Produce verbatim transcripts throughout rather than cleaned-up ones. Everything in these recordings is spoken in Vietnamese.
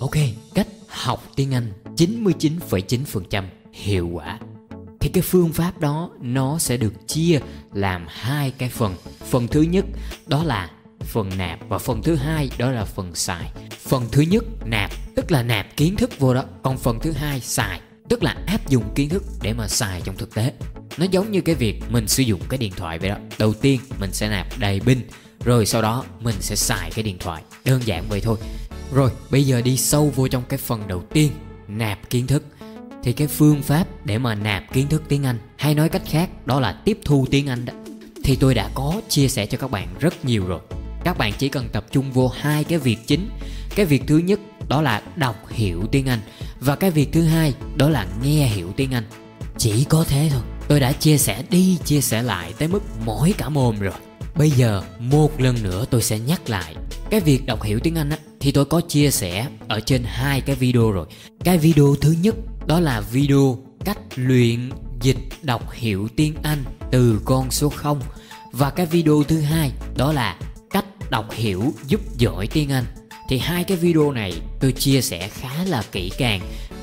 Ok, cách học tiếng Anh chín mươi chín phẩy chín phần trăm hiệu quả. Thì cái phương pháp đó nó sẽ được chia làm hai cái phần. Phần thứ nhất đó là phần nạp và phần thứ hai đó là phần xài. Phần thứ nhất nạp tức là nạp kiến thức vô đó, còn phần thứ hai xài tức là áp dụng kiến thức để mà xài trong thực tế. Nó giống như cái việc mình sử dụng cái điện thoại vậy đó. Đầu tiên mình sẽ nạp đầy pin, rồi sau đó mình sẽ xài cái điện thoại. Đơn giản vậy thôi. Rồi bây giờ đi sâu vô trong cái phần đầu tiên, nạp kiến thức. Thì cái phương pháp để mà nạp kiến thức tiếng Anh, hay nói cách khác đó là tiếp thu tiếng Anh đó, thì tôi đã có chia sẻ cho các bạn rất nhiều rồi. Các bạn chỉ cần tập trung vô hai cái việc chính. Cái việc thứ nhất đó là đọc hiểu tiếng Anh, và cái việc thứ hai đó là nghe hiểu tiếng Anh. Chỉ có thế thôi. Tôi đã chia sẻ đi chia sẻ lại tới mức mỏi cả mồm rồi. Bây giờ một lần nữa tôi sẽ nhắc lại. Cái việc đọc hiểu tiếng Anh á, thì tôi có chia sẻ ở trên hai cái video rồi. Cái video thứ nhất đó là video cách luyện dịch đọc hiểu tiếng Anh từ con số không. Và cái video thứ hai đó là cách đọc hiểu giúp giỏi tiếng Anh. Thì hai cái video này tôi chia sẻ khá là kỹ càng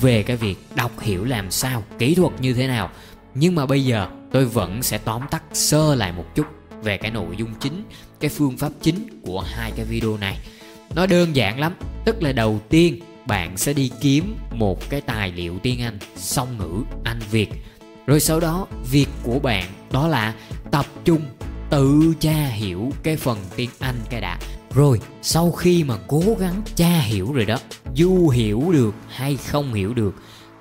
về cái việc đọc hiểu làm sao, kỹ thuật như thế nào. Nhưng mà bây giờ tôi vẫn sẽ tóm tắt sơ lại một chút về cái nội dung chính, cái phương pháp chính của hai cái video này. Nó đơn giản lắm. Tức là đầu tiên bạn sẽ đi kiếm một cái tài liệu tiếng Anh song ngữ Anh Việt. Rồi sau đó việc của bạn đó là tập trung tự tra hiểu cái phần tiếng Anh cái đã. Rồi sau khi mà cố gắng tra hiểu rồi đó, dù hiểu được hay không hiểu được,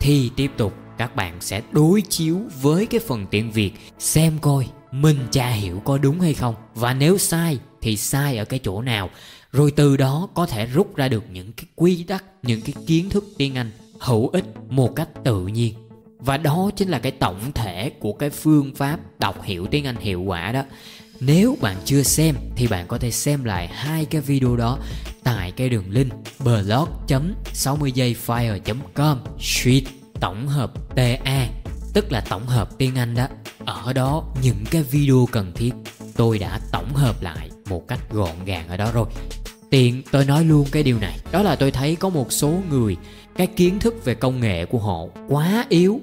thì tiếp tục các bạn sẽ đối chiếu với cái phần tiếng Việt xem coi mình tra hiểu có đúng hay không, và nếu sai thì sai ở cái chỗ nào. Rồi từ đó có thể rút ra được những cái quy tắc, những cái kiến thức tiếng Anh hữu ích một cách tự nhiên. Và đó chính là cái tổng thể của cái phương pháp đọc hiểu tiếng Anh hiệu quả đó. Nếu bạn chưa xem thì bạn có thể xem lại hai cái video đó tại cái đường link blog chấm sáu mươi giây fire chấm com suite tổng hợp tê a, tức là tổng hợp tiếng Anh đó. Ở đó những cái video cần thiết tôi đã tổng hợp lại một cách gọn gàng ở đó rồi. Tiện tôi nói luôn cái điều này, đó là tôi thấy có một số người cái kiến thức về công nghệ của họ quá yếu,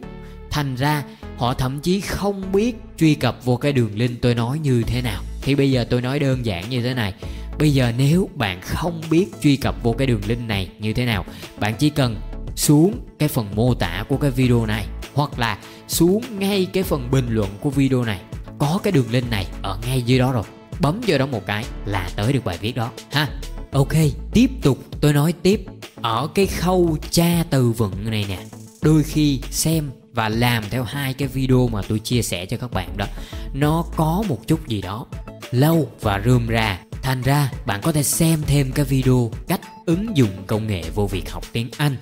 thành ra họ thậm chí không biết truy cập vô cái đường link tôi nói như thế nào. Thì bây giờ tôi nói đơn giản như thế này. Bây giờ nếu bạn không biết truy cập vô cái đường link này như thế nào, bạn chỉ cần xuống cái phần mô tả của cái video này, hoặc là xuống ngay cái phần bình luận của video này, có cái đường link này ở ngay dưới đó rồi, bấm vô đó một cái là tới được bài viết đó ha. Ok, tiếp tục tôi nói tiếp. Ở cái khâu tra từ vựng này nè, đôi khi xem và làm theo hai cái video mà tôi chia sẻ cho các bạn đó, nó có một chút gì đó lâu và rườm rà. Thành ra bạn có thể xem thêm cái video cách ứng dụng công nghệ vô việc học tiếng Anh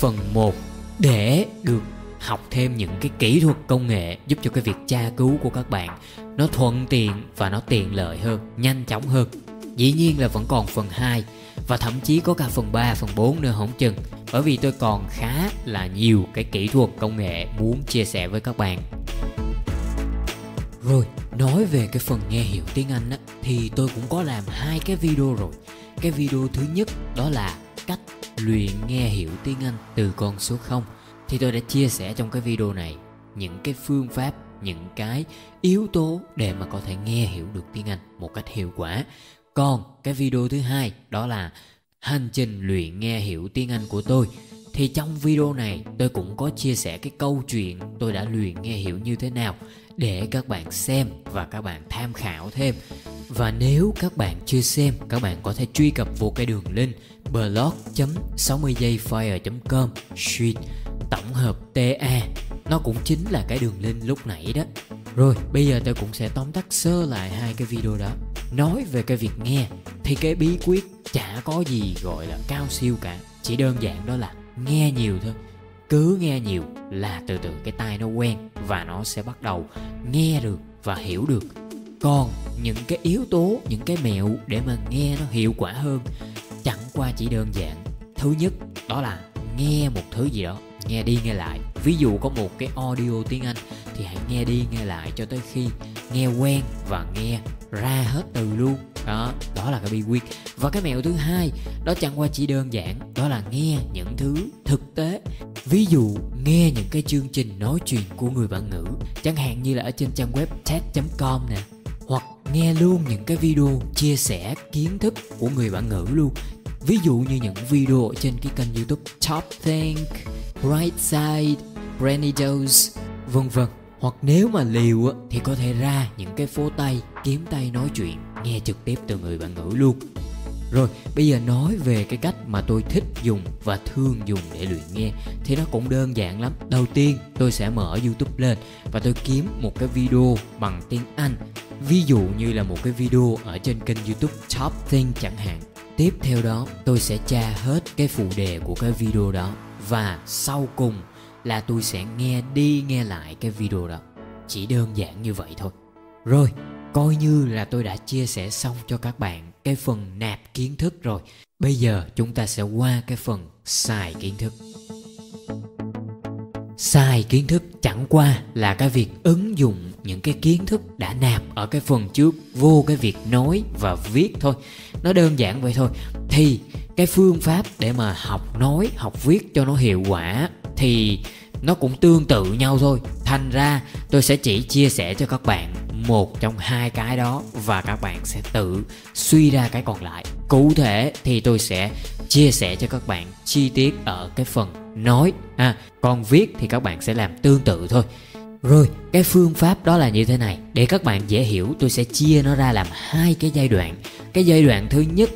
phần một để được học thêm những cái kỹ thuật công nghệ giúp cho cái việc tra cứu của các bạn nó thuận tiện và nó tiện lợi hơn, nhanh chóng hơn. Dĩ nhiên là vẫn còn phần hai và thậm chí có cả phần ba, phần bốn nữa không chừng. Bởi vì tôi còn khá là nhiều cái kỹ thuật công nghệ muốn chia sẻ với các bạn. Rồi, nói về cái phần nghe hiểu tiếng Anh á, thì tôi cũng có làm hai cái video rồi. Cái video thứ nhất đó là cách luyện nghe hiểu tiếng Anh từ con số không. Thì tôi đã chia sẻ trong cái video này những cái phương pháp, những cái yếu tố để mà có thể nghe hiểu được tiếng Anh một cách hiệu quả. Còn cái video thứ hai đó là hành trình luyện nghe hiểu tiếng Anh của tôi. Thì trong video này tôi cũng có chia sẻ cái câu chuyện tôi đã luyện nghe hiểu như thế nào để các bạn xem và các bạn tham khảo thêm. Và nếu các bạn chưa xem, các bạn có thể truy cập vô cái đường link blog chấm sáu mươi giây fire chấm com suite tổng hợp tê a. Nó cũng chính là cái đường link lúc nãy đó. Rồi bây giờ tôi cũng sẽ tóm tắt sơ lại hai cái video đó. Nói về cái việc nghe thì cái bí quyết chả có gì gọi là cao siêu cả, chỉ đơn giản đó là nghe nhiều thôi. Cứ nghe nhiều là từ từ cái tai nó quen và nó sẽ bắt đầu nghe được và hiểu được. Còn những cái yếu tố, những cái mẹo để mà nghe nó hiệu quả hơn chẳng qua chỉ đơn giản. Thứ nhất đó là nghe một thứ gì đó, nghe đi nghe lại. Ví dụ có một cái audio tiếng Anh thì hãy nghe đi nghe lại cho tới khi nghe quen và nghe ra hết từ luôn. Đó, đó là cái bí quyết. Và cái mẹo thứ hai đó chẳng qua chỉ đơn giản, đó là nghe những thứ thực tế. Ví dụ nghe những cái chương trình nói chuyện của người bản ngữ, chẳng hạn như là ở trên trang web tét chấm com nè, hoặc nghe luôn những cái video chia sẻ kiến thức của người bản ngữ luôn. Ví dụ như những video ở trên cái kênh YouTube Top Think, Right Side, Brandy Jones, vân vân. Hoặc nếu mà liều á, thì có thể ra những cái phố Tây, kiếm Tây nói chuyện, nghe trực tiếp từ người bản ngữ luôn. Rồi, bây giờ nói về cái cách mà tôi thích dùng và thường dùng để luyện nghe thì nó cũng đơn giản lắm. Đầu tiên, tôi sẽ mở YouTube lên và tôi kiếm một cái video bằng tiếng Anh. Ví dụ như là một cái video ở trên kênh YouTube Top Thing chẳng hạn. Tiếp theo đó, tôi sẽ tra hết cái phụ đề của cái video đó. Và sau cùng là tôi sẽ nghe đi nghe lại cái video đó. Chỉ đơn giản như vậy thôi. Rồi, coi như là tôi đã chia sẻ xong cho các bạn cái phần nạp kiến thức rồi. Bây giờ chúng ta sẽ qua cái phần xài kiến thức. Xài kiến thức chẳng qua là cái việc ứng dụng những cái kiến thức đã nạp ở cái phần trước vô cái việc nói và viết thôi. Nó đơn giản vậy thôi. Thì cái phương pháp để mà học nói, học viết cho nó hiệu quả thì nó cũng tương tự nhau thôi. Thành ra tôi sẽ chỉ chia sẻ cho các bạn một trong hai cái đó và các bạn sẽ tự suy ra cái còn lại. Cụ thể thì tôi sẽ chia sẻ cho các bạn chi tiết ở cái phần nói à, còn viết thì các bạn sẽ làm tương tự thôi. Rồi, cái phương pháp đó là như thế này. Để các bạn dễ hiểu, tôi sẽ chia nó ra làm hai cái giai đoạn. Cái giai đoạn thứ nhất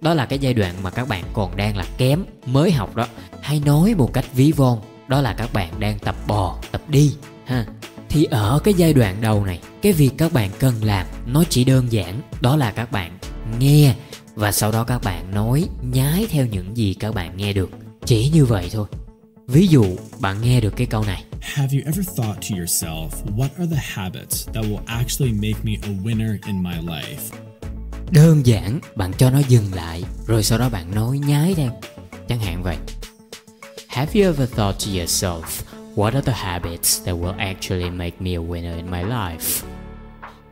đó là cái giai đoạn mà các bạn còn đang là kém, mới học đó. Hay nói một cách ví von, đó là các bạn đang tập bò, tập đi ha. Thì ở cái giai đoạn đầu này, cái việc các bạn cần làm nó chỉ đơn giản, đó là các bạn nghe và sau đó các bạn nói nhái theo những gì các bạn nghe được. Chỉ như vậy thôi. Ví dụ, bạn nghe được cái câu này. Have you ever thought to yourself, what are the habits that will actually make me a winner in my life? Đơn giản, bạn cho nó dừng lại, rồi sau đó bạn nói nhái theo. Chẳng hạn vậy. Have you ever thought to yourself, what are the habits that will actually make me a winner in my life?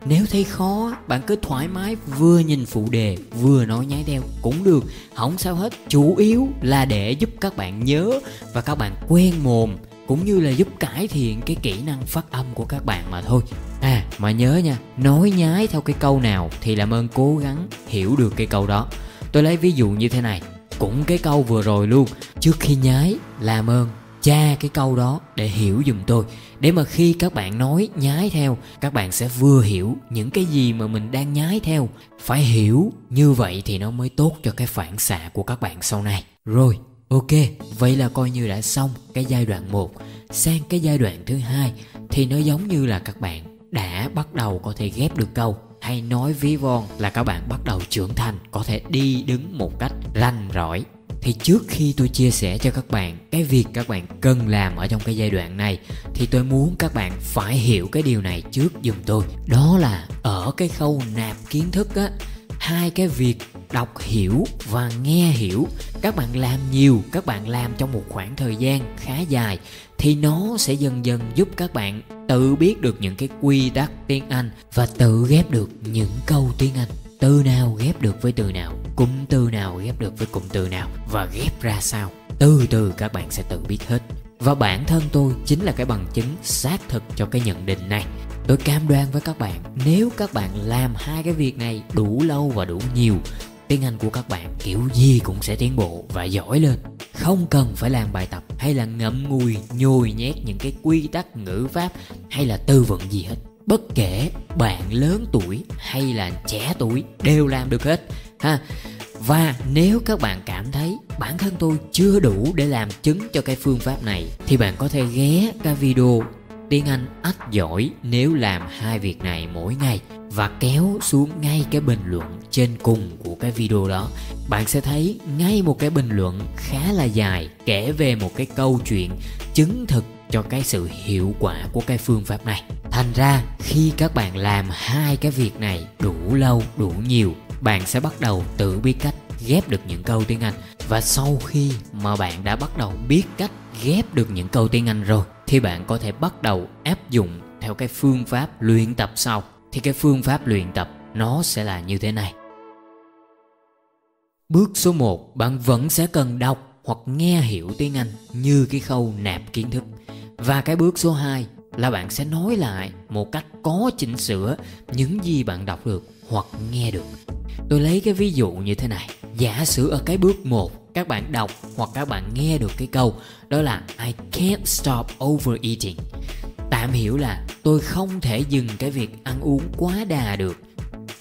Nếu thấy khó, bạn cứ thoải mái vừa nhìn phụ đề, vừa nói nhái theo cũng được, không sao hết. Chủ yếu là để giúp các bạn nhớ và các bạn quen mồm, cũng như là giúp cải thiện cái kỹ năng phát âm của các bạn mà thôi. À, mà nhớ nha, nói nhái theo cái câu nào thì làm ơn cố gắng hiểu được cái câu đó. Tôi lấy ví dụ như thế này, cũng cái câu vừa rồi luôn. Trước khi nhái, làm ơn tra cái câu đó để hiểu giùm tôi, để mà khi các bạn nói nhái theo, các bạn sẽ vừa hiểu những cái gì mà mình đang nhái theo. Phải hiểu như vậy thì nó mới tốt cho cái phản xạ của các bạn sau này. Rồi, ok, vậy là coi như đã xong cái giai đoạn một. Sang cái giai đoạn thứ hai thì nó giống như là các bạn đã bắt đầu có thể ghép được câu, hay nói ví von, là các bạn bắt đầu trưởng thành, có thể đi đứng một cách rành rỏi. Thì trước khi tôi chia sẻ cho các bạn cái việc các bạn cần làm ở trong cái giai đoạn này, thì tôi muốn các bạn phải hiểu cái điều này trước giùm tôi. Đó là ở cái khâu nạp kiến thức á, hai cái việc đọc hiểu và nghe hiểu, các bạn làm nhiều, các bạn làm trong một khoảng thời gian khá dài, thì nó sẽ dần dần giúp các bạn tự biết được những cái quy tắc tiếng Anh và tự ghép được những câu tiếng Anh. Từ nào ghép được với từ nào, cụm từ nào ghép được với cụm từ nào và ghép ra sao, từ từ các bạn sẽ tự biết hết. Và bản thân tôi chính là cái bằng chứng xác thực cho cái nhận định này. Tôi cam đoan với các bạn, nếu các bạn làm hai cái việc này đủ lâu và đủ nhiều, tiếng Anh của các bạn kiểu gì cũng sẽ tiến bộ và giỏi lên. Không cần phải làm bài tập hay là ngậm ngùi nhồi nhét những cái quy tắc ngữ pháp hay là từ vựng gì hết. Bất kể bạn lớn tuổi hay là trẻ tuổi đều làm được hết ha. Và nếu các bạn cảm thấy bản thân tôi chưa đủ để làm chứng cho cái phương pháp này, thì bạn có thể ghé cái video tiếng Anh ắt giỏi nếu làm hai việc này mỗi ngày, và kéo xuống ngay cái bình luận trên cùng của cái video đó. Bạn sẽ thấy ngay một cái bình luận khá là dài kể về một cái câu chuyện chứng thực cho cái sự hiệu quả của cái phương pháp này. Thành ra khi các bạn làm hai cái việc này đủ lâu đủ nhiều, bạn sẽ bắt đầu tự biết cách ghép được những câu tiếng Anh. Và sau khi mà bạn đã bắt đầu biết cách ghép được những câu tiếng Anh rồi, thì bạn có thể bắt đầu áp dụng theo cái phương pháp luyện tập sau. Thì cái phương pháp luyện tập nó sẽ là như thế này. Bước số một, bạn vẫn sẽ cần đọc hoặc nghe hiểu tiếng Anh như cái khâu nạp kiến thức. Và cái bước số hai là bạn sẽ nói lại một cách có chỉnh sửa những gì bạn đọc được hoặc nghe được. Tôi lấy cái ví dụ như thế này. Giả sử ở cái bước một các bạn đọc hoặc các bạn nghe được cái câu đó là I can't stop overeating. Tạm hiểu là tôi không thể dừng cái việc ăn uống quá đà được.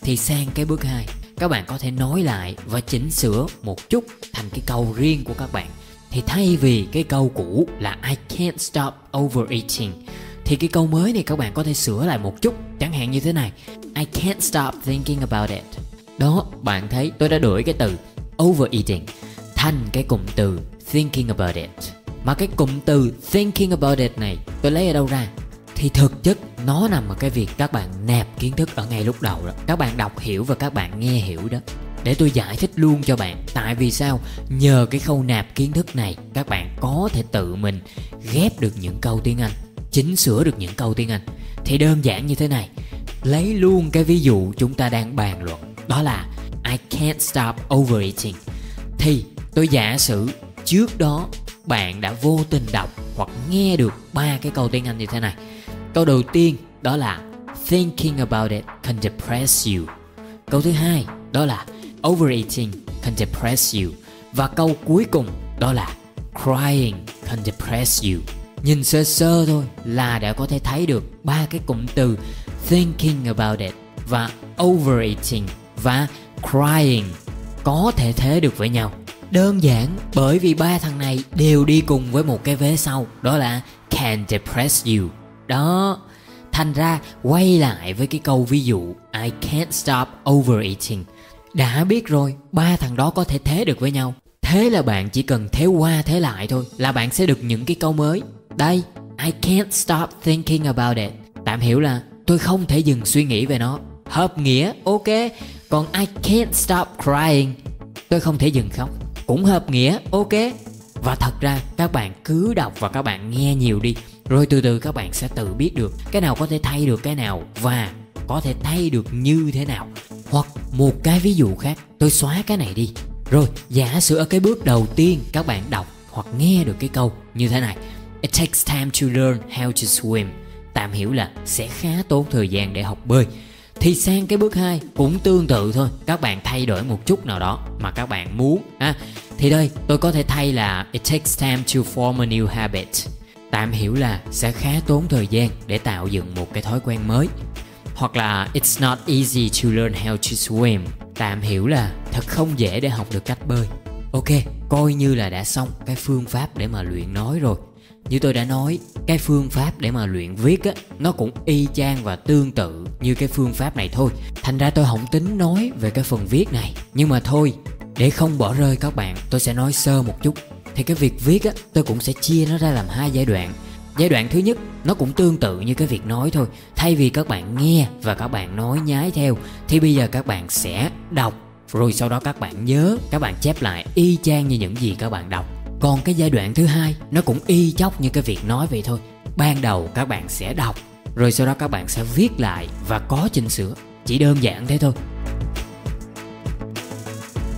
Thì sang cái bước hai, các bạn có thể nói lại và chỉnh sửa một chút thành cái câu riêng của các bạn. Thì thay vì cái câu cũ là I can't stop overeating thì cái câu mới này các bạn có thể sửa lại một chút. Chẳng hạn như thế này, I can't stop thinking about it. Đó, bạn thấy tôi đã đổi cái từ overeating thành cái cụm từ thinking about it. Mà cái cụm từ thinking about it này tôi lấy ở đâu ra? Thì thực chất nó nằm ở cái việc các bạn nạp kiến thức ở ngay lúc đầu đó. Các bạn đọc hiểu và các bạn nghe hiểu đó. Để tôi giải thích luôn cho bạn tại vì sao nhờ cái khâu nạp kiến thức này các bạn có thể tự mình ghép được những câu tiếng Anh, chỉnh sửa được những câu tiếng Anh. Thì đơn giản như thế này, lấy luôn cái ví dụ chúng ta đang bàn luận, đó là I can't stop overeating. Thì tôi giả sử trước đó bạn đã vô tình đọc hoặc nghe được ba cái câu tiếng Anh như thế này. Câu đầu tiên đó là thinking about it can depress you. Câu thứ hai đó là overeating can depress you. Và câu cuối cùng đó là crying can depress you. Nhìn sơ sơ thôi là đã có thể thấy được ba cái cụm từ thinking about it và overeating và crying có thể thế được với nhau. Đơn giản bởi vì ba thằng này đều đi cùng với một cái vế sau, đó là can depress you. Đó, thành ra quay lại với cái câu ví dụ I can't stop overeating. Đã biết rồi, ba thằng đó có thể thế được với nhau. Thế là bạn chỉ cần thế qua thế lại thôi là bạn sẽ được những cái câu mới. Đây, I can't stop thinking about it. Tạm hiểu là tôi không thể dừng suy nghĩ về nó. Hợp nghĩa, ok. Còn I can't stop crying, tôi không thể dừng khóc, cũng hợp nghĩa, ok. Và thật ra các bạn cứ đọc và các bạn nghe nhiều đi, rồi từ từ các bạn sẽ tự biết được cái nào có thể thay được cái nào và có thể thay được như thế nào. Hoặc một cái ví dụ khác, tôi xóa cái này đi. Rồi, giả sử ở cái bước đầu tiên các bạn đọc hoặc nghe được cái câu như thế này, It takes time to learn how to swim. Tạm hiểu là sẽ khá tốn thời gian để học bơi. Thì sang cái bước hai cũng tương tự thôi, các bạn thay đổi một chút nào đó mà các bạn muốn ha. Thì đây tôi có thể thay là It takes time to form a new habit. Tạm hiểu là sẽ khá tốn thời gian để tạo dựng một cái thói quen mới. Hoặc là It's not easy to learn how to swim. Tạm hiểu là thật không dễ để học được cách bơi. Ok, coi như là đã xong cái phương pháp để mà luyện nói rồi. Như tôi đã nói, cái phương pháp để mà luyện viết á, nó cũng y chang và tương tự như cái phương pháp này thôi. Thành ra tôi không tính nói về cái phần viết này. Nhưng mà thôi, để không bỏ rơi các bạn, tôi sẽ nói sơ một chút. Thì cái việc viết á, tôi cũng sẽ chia nó ra làm hai giai đoạn. Giai đoạn thứ nhất, nó cũng tương tự như cái việc nói thôi. Thay vì các bạn nghe và các bạn nói nhái theo, thì bây giờ các bạn sẽ đọc, rồi sau đó các bạn nhớ, các bạn chép lại y chang như những gì các bạn đọc. Còn cái giai đoạn thứ hai, nó cũng y chóc như cái việc nói vậy thôi. Ban đầu các bạn sẽ đọc, rồi sau đó các bạn sẽ viết lại và có chỉnh sửa. Chỉ đơn giản thế thôi.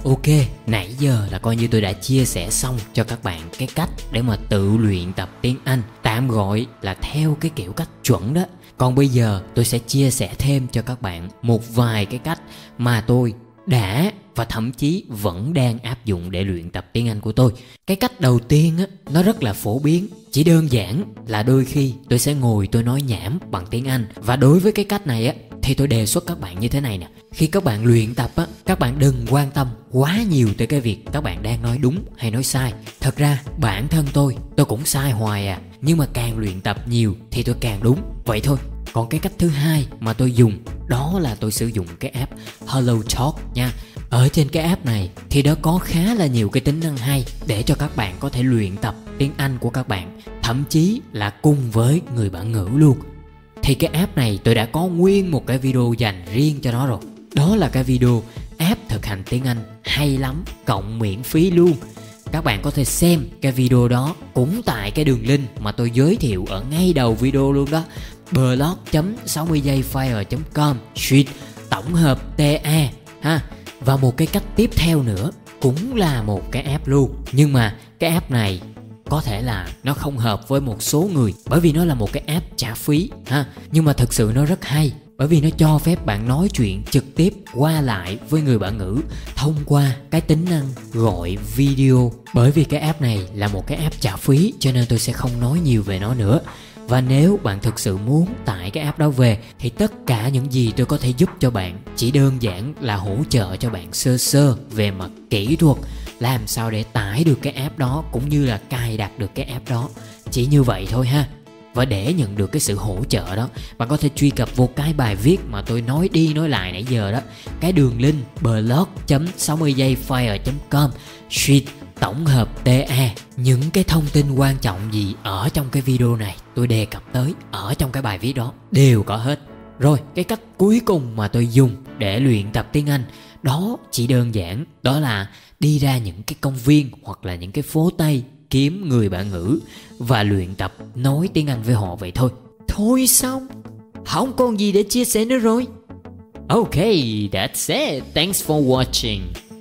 Ok, nãy giờ là coi như tôi đã chia sẻ xong cho các bạn cái cách để mà tự luyện tập tiếng Anh, tạm gọi là theo cái kiểu cách chuẩn đó. Còn bây giờ tôi sẽ chia sẻ thêm cho các bạn một vài cái cách mà tôi đã và thậm chí vẫn đang áp dụng để luyện tập tiếng Anh của tôi. Cái cách đầu tiên á, nó rất là phổ biến. Chỉ đơn giản là đôi khi tôi sẽ ngồi tôi nói nhảm bằng tiếng Anh. Và đối với cái cách này á, thì tôi đề xuất các bạn như thế này nè. Khi các bạn luyện tập á, các bạn đừng quan tâm quá nhiều tới cái việc các bạn đang nói đúng hay nói sai. Thật ra bản thân tôi, tôi cũng sai hoài à. Nhưng mà càng luyện tập nhiều thì tôi càng đúng. Vậy thôi. Còn cái cách thứ hai mà tôi dùng, đó là tôi sử dụng cái app HelloTalk nha. Ở trên cái app này thì nó có khá là nhiều cái tính năng hay để cho các bạn có thể luyện tập tiếng Anh của các bạn, thậm chí là cùng với người bản ngữ luôn. Thì cái app này tôi đã có nguyên một cái video dành riêng cho nó rồi. Đó là cái video app thực hành tiếng Anh hay lắm, cộng miễn phí luôn. Các bạn có thể xem cái video đó cũng tại cái đường link mà tôi giới thiệu ở ngay đầu video luôn đó. blog chấm sáu mươi giây fire chấm com suite tổng hợp ta ha. Và một cái cách tiếp theo nữa cũng là một cái app luôn. Nhưng mà cái app này có thể là nó không hợp với một số người, bởi vì nó là một cái app trả phí ha. Nhưng mà thực sự nó rất hay, bởi vì nó cho phép bạn nói chuyện trực tiếp qua lại với người bản ngữ thông qua cái tính năng gọi video. Bởi vì cái app này là một cái app trả phí cho nên tôi sẽ không nói nhiều về nó nữa. Và nếu bạn thực sự muốn tải cái app đó về thì tất cả những gì tôi có thể giúp cho bạn chỉ đơn giản là hỗ trợ cho bạn sơ sơ về mặt kỹ thuật, làm sao để tải được cái app đó cũng như là cài đặt được cái app đó, chỉ như vậy thôi ha. Và để nhận được cái sự hỗ trợ đó, bạn có thể truy cập vô cái bài viết mà tôi nói đi nói lại nãy giờ đó, cái đường link blog chấm sáu mươi giây fire chấm com sheet tổng hợp tê e. Những cái thông tin quan trọng gì ở trong cái video này tôi đề cập tới ở trong cái bài viết đó đều có hết. Rồi, cái cách cuối cùng mà tôi dùng để luyện tập tiếng Anh đó chỉ đơn giản, đó là đi ra những cái công viên hoặc là những cái phố Tây, kiếm người bản ngữ và luyện tập nói tiếng Anh với họ vậy thôi. Thôi xong, không còn gì để chia sẻ nữa rồi. Ok, that's it. Thanks for watching.